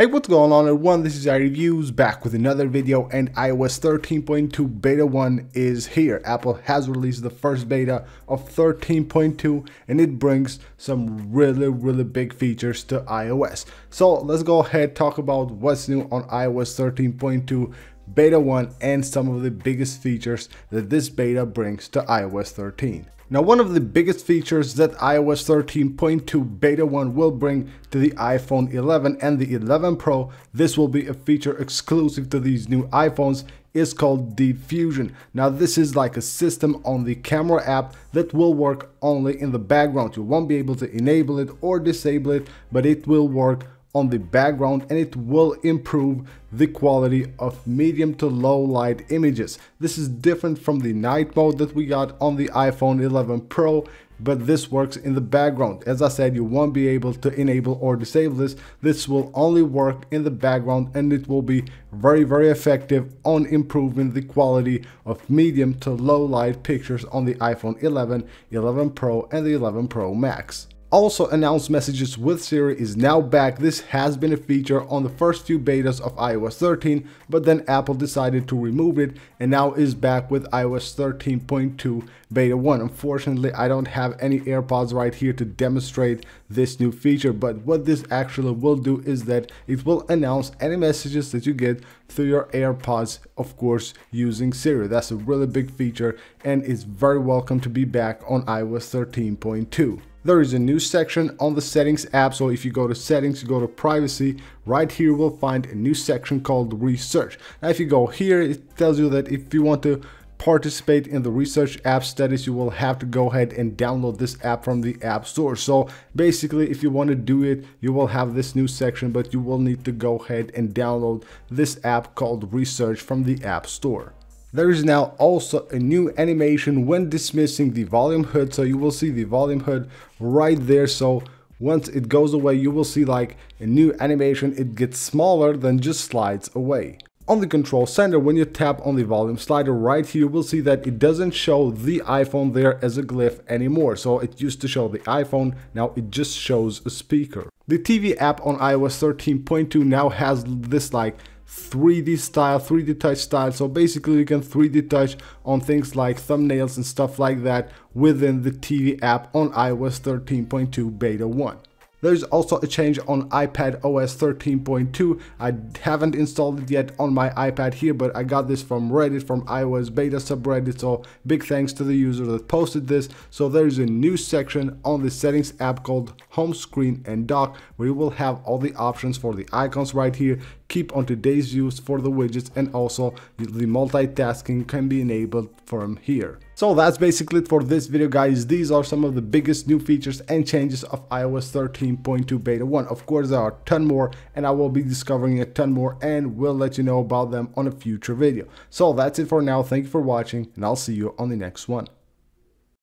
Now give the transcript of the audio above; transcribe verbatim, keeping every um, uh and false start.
Hey, what's going on everyone, this is iReviews back with another video, and iOS thirteen point two beta one is here. Apple has released the first beta of thirteen point two and it brings some really really big features to iOS. So let's go ahead, talk about what's new on iOS thirteen point two beta one and some of the biggest features that this beta brings to iOS thirteen. Now, one of the biggest features that iOS thirteen point two beta one will bring to the iPhone eleven and the eleven Pro, this will be a feature exclusive to these new iPhones, is called Deep Fusion. Now, this is like a system on the camera app that will work only in the background. You won't be able to enable it or disable it, but it will work on the background, and it will improve the quality of medium to low light images. This is different from the night mode that we got on the iPhone eleven Pro, but this works in the background. As I said, you won't be able to enable or disable this. This will only work in the background, and it will be very, very effective on improving the quality of medium to low light pictures on the iPhone eleven, eleven Pro, and the eleven Pro Max. Also, announced messages with Siri is now back. This has been a feature on the first few betas of iOS thirteen, but then Apple decided to remove it and now is back with iOS thirteen point two beta one. Unfortunately, I don't have any AirPods right here to demonstrate this new feature, but what this actually will do is that it will announce any messages that you get through your AirPods, of course, using Siri. That's a really big feature and is very welcome to be back on iOS thirteen point two. There is a new section on the settings app, so if you go to settings, you go to privacy, right here we'll find a new section called research. Now if you go here, it tells you that if you want to participate in the research app status, you will have to go ahead and download this app from the App Store. So basically, if you want to do it, you will have this new section, but you will need to go ahead and download this app called research from the App Store. There is now also a new animation when dismissing the volume H U D, so you will see the volume H U D right there. So once it goes away, you will see like a new animation. It gets smaller, then just slides away. On the control center, when you tap on the volume slider right here, you will see that it doesn't show the iPhone there as a glyph anymore. So it used to show the iPhone, now it just shows a speaker. The T V app on iOS thirteen point two now has this like three D style, three D touch style, so basically you can three D touch on things like thumbnails and stuff like that within the T V app on iOS thirteen point two beta one. There's also a change on iPadOS thirteen point two. I haven't installed it yet on my iPad here, but I got this from Reddit, from iOS beta subreddit, so big thanks to the user that posted this. So there's a new section on the settings app called home screen and dock, where you will have all the options for the icons right here, keep on today's use for the widgets, and also the multitasking can be enabled from here. So that's basically it for this video guys. These are some of the biggest new features and changes of iOS thirteen point two beta one. Of course there are a ton more and I will be discovering a ton more and will let you know about them on a future video. So that's it for now. Thank you for watching and I'll see you on the next one.